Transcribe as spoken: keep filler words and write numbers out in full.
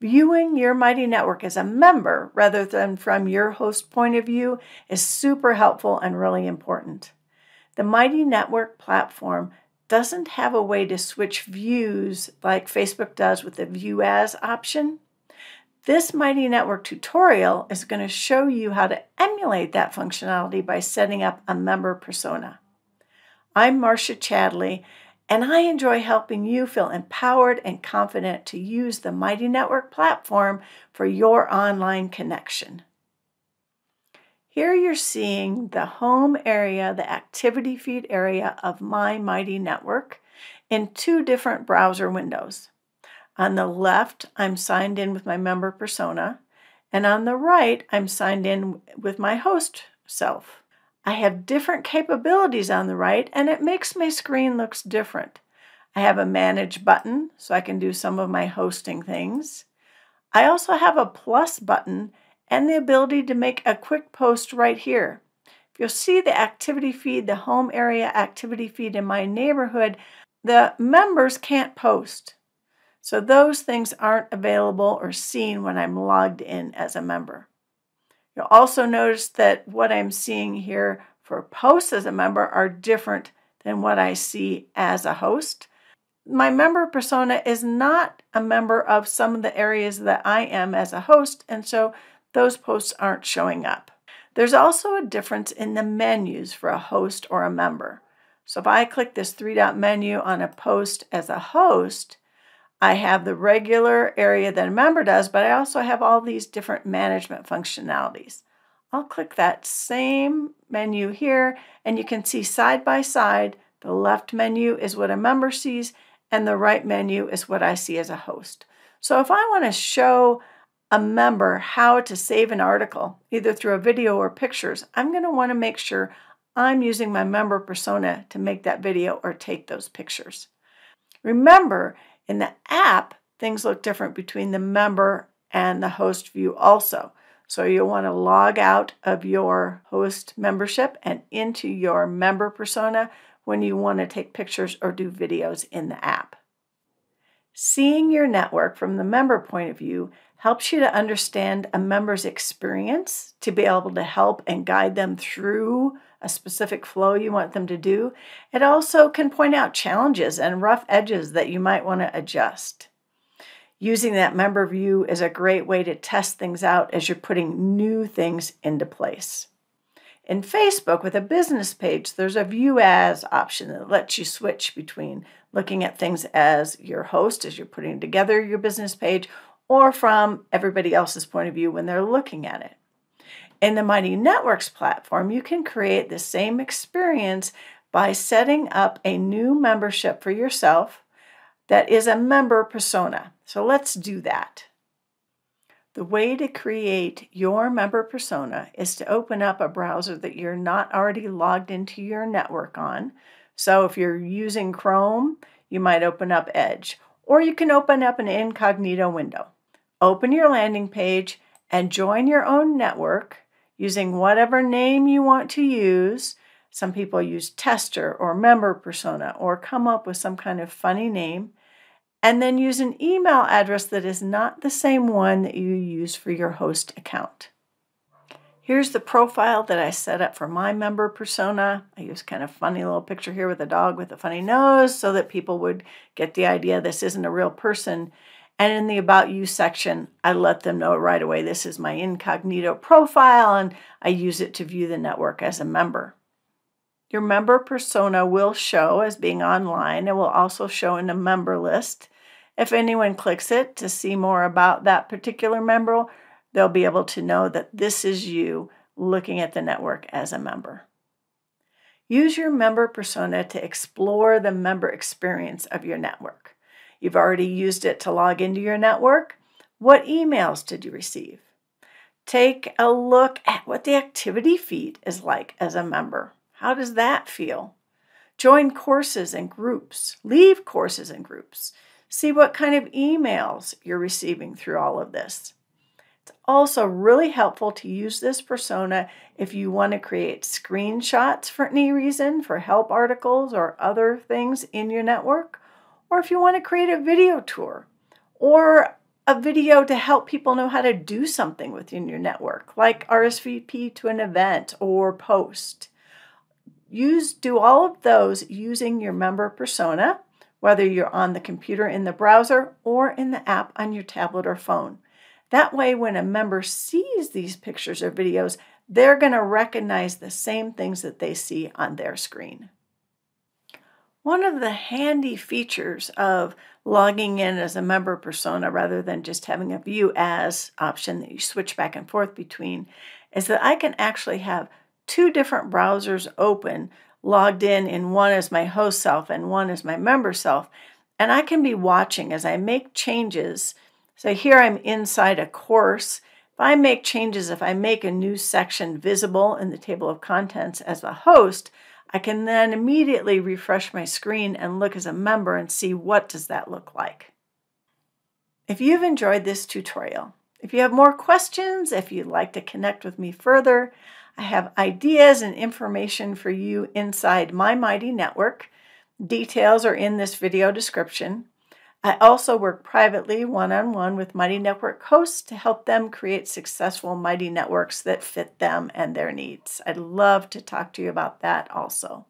Viewing your Mighty Network as a member rather than from your host point of view is super helpful and really important. The Mighty Network platform doesn't have a way to switch views like Facebook does with the View As option. This Mighty Network tutorial is going to show you how to emulate that functionality by setting up a member persona. I'm Marcia Chadley, and I enjoy helping you feel empowered and confident to use the Mighty Network platform for your online connection. Here you're seeing the home area, the activity feed area of My Mighty Network in two different browser windows. On the left, I'm signed in with my member persona, and on the right, I'm signed in with my host self. I have different capabilities on the right, and it makes my screen look different. I have a manage button, so I can do some of my hosting things. I also have a plus button and the ability to make a quick post right here. If you'll see the activity feed, the home area activity feed in my neighborhood, the members can't post. So those things aren't available or seen when I'm logged in as a member. You'll also notice that what I'm seeing here for posts as a member are different than what I see as a host. My member persona is not a member of some of the areas that I am as a host, and so those posts aren't showing up. There's also a difference in the menus for a host or a member. So if I click this three-dot menu on a post as a host, I have the regular area that a member does, but I also have all these different management functionalities. I'll click that same menu here, and you can see side by side, the left menu is what a member sees, and the right menu is what I see as a host. So if I want to show a member how to save an article, either through a video or pictures, I'm going to want to make sure I'm using my member persona to make that video or take those pictures. Remember, in the app, things look different between the member and the host view also. So you'll want to log out of your host membership and into your member persona when you want to take pictures or do videos in the app. Seeing your network from the member point of view helps you to understand a member's experience, to be able to help and guide them through a specific flow you want them to do. It also can point out challenges and rough edges that you might want to adjust. Using that member view is a great way to test things out as you're putting new things into place. In Facebook, with a business page, there's a View As option that lets you switch between looking at things as your host, as you're putting together your business page, or from everybody else's point of view when they're looking at it. In the Mighty Networks platform, you can create the same experience by setting up a new membership for yourself that is a member persona. So let's do that. The way to create your member persona is to open up a browser that you're not already logged into your network on. So if you're using Chrome, you might open up Edge, or you can open up an incognito window. Open your landing page and join your own network using whatever name you want to use. Some people use tester or member persona or come up with some kind of funny name, and then use an email address that is not the same one that you use for your host account. Here's the profile that I set up for my member persona. I used kind of funny little picture here with a dog with a funny nose so that people would get the idea this isn't a real person. And in the About You section, I let them know right away this is my incognito profile, and I use it to view the network as a member. Your member persona will show as being online. It will also show in a member list. If anyone clicks it to see more about that particular member, they'll be able to know that this is you looking at the network as a member. Use your member persona to explore the member experience of your network. You've already used it to log into your network. What emails did you receive? Take a look at what the activity feed is like as a member. How does that feel? Join courses and groups. Leave courses and groups. See what kind of emails you're receiving through all of this. It's also really helpful to use this persona if you want to create screenshots for any reason, for help articles or other things in your network, or if you want to create a video tour or a video to help people know how to do something within your network, like R S V P to an event or post. Use, do all of those using your member persona, whether you're on the computer in the browser or in the app on your tablet or phone. That way, when a member sees these pictures or videos, they're going to recognize the same things that they see on their screen. One of the handy features of logging in as a member persona rather than just having a view as option that you switch back and forth between is that I can actually have two different browsers open, logged in, and one is my host self and one is my member self, and I can be watching as I make changes. So here I'm inside a course. If I make changes, if I make a new section visible in the table of contents as a host, I can then immediately refresh my screen and look as a member and see what does that look like. If you've enjoyed this tutorial, if you have more questions, if you'd like to connect with me further, I have ideas and information for you inside my Mighty Network. Details are in this video description. I also work privately one-on-one with Mighty Network hosts to help them create successful Mighty Networks that fit them and their needs. I'd love to talk to you about that also.